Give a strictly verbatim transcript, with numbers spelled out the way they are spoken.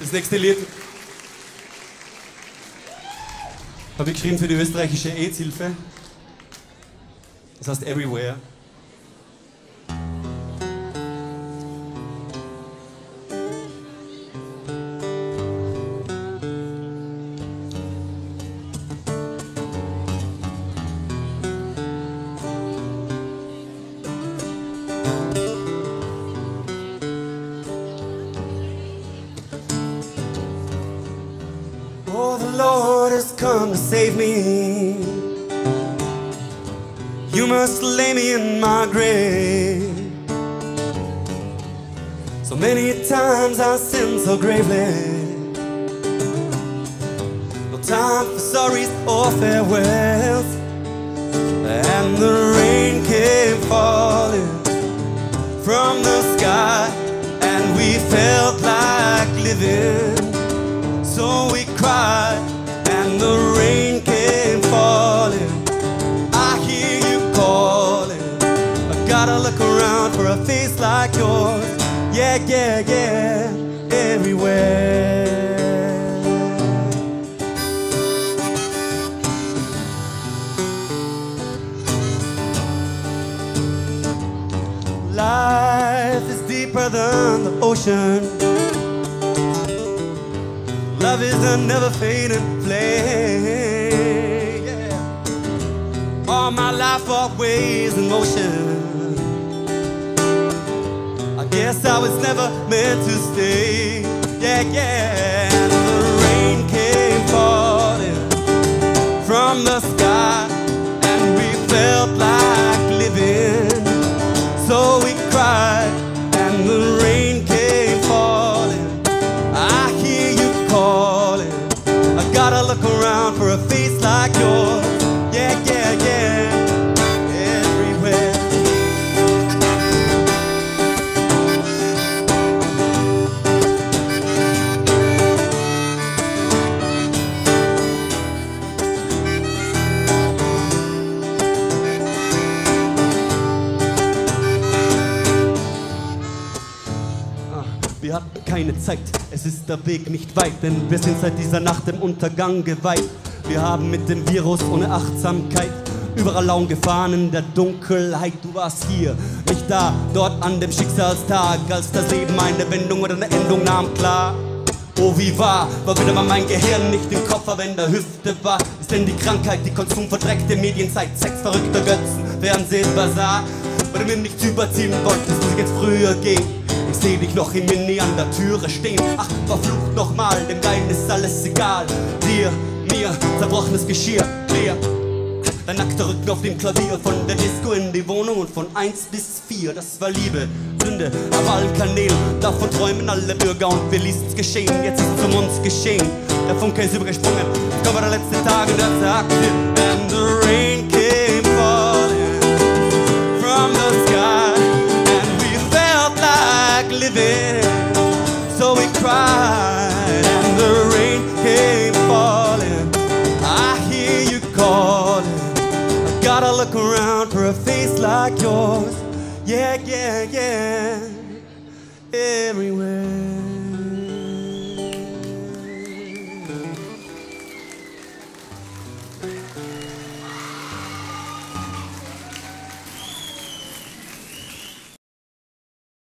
Das nächste Lied habe ich geschrieben für die österreichische AIDS-Hilfe. Das heißt Everywhere. The Lord has come to save me. You must lay me in my grave. So many times I sin so gravely. No time for sorries or farewells. And the rain came falling from the sky, and we felt like living. So we cried, and the rain came falling. I hear you calling. I gotta look around for a face like yours. Yeah, yeah, yeah, everywhere. Life is deeper than the ocean. Love is a never fading flame. Yeah. All my life, always in motion. I guess I was never meant to stay. Yeah, yeah. And the rain came falling from the sky, and we felt like living. So we cried, and the rain came falling. I hear you. I gotta look around for a face like yours. Yeah, yeah, yeah, everywhere. Wir hatten keine Zeit. Es ist der Weg nicht weit, denn wir sind seit dieser Nacht dem Untergang geweiht. Wir haben mit dem Virus ohne Achtsamkeit überall Laun gefahren in der Dunkelheit. Du warst hier, nicht da, dort an dem Schicksalstag, als das Leben eine Wendung oder eine Endung nahm, klar. Oh, wie wahr, war wieder mal mein Gehirn nicht im Kopf, aber in der Hüfte war. Ist denn die Krankheit, die konsumverdreckte Medienzeit, Sex verrückter Götzen, Fernsehen, Basar. Weil du mir nichts überziehen wolltest, muss ich jetzt früher gehen. Ich seh dich noch im Mini an der Türe stehen. Ach, verflucht nochmal, dem Dein ist alles egal. Dir, mir, zerbrochenes Geschirr, leer. Dein nackter Rücken auf dem Klavier. Von der Disco in die Wohnung und von eins bis vier. Das war Liebe, Sünde, auf allen Kanälen. Davon träumen alle Bürger und wir ließen's geschehen. Jetzt ist es um uns geschehen. Der Funke ist übergesprungen. Ich glaube, der letzte Tage, der sagte, and the rain came falling from the sky. Living. So we cried, and the rain came falling. I hear you calling. I gotta look around for a face like yours. Yeah, yeah, yeah.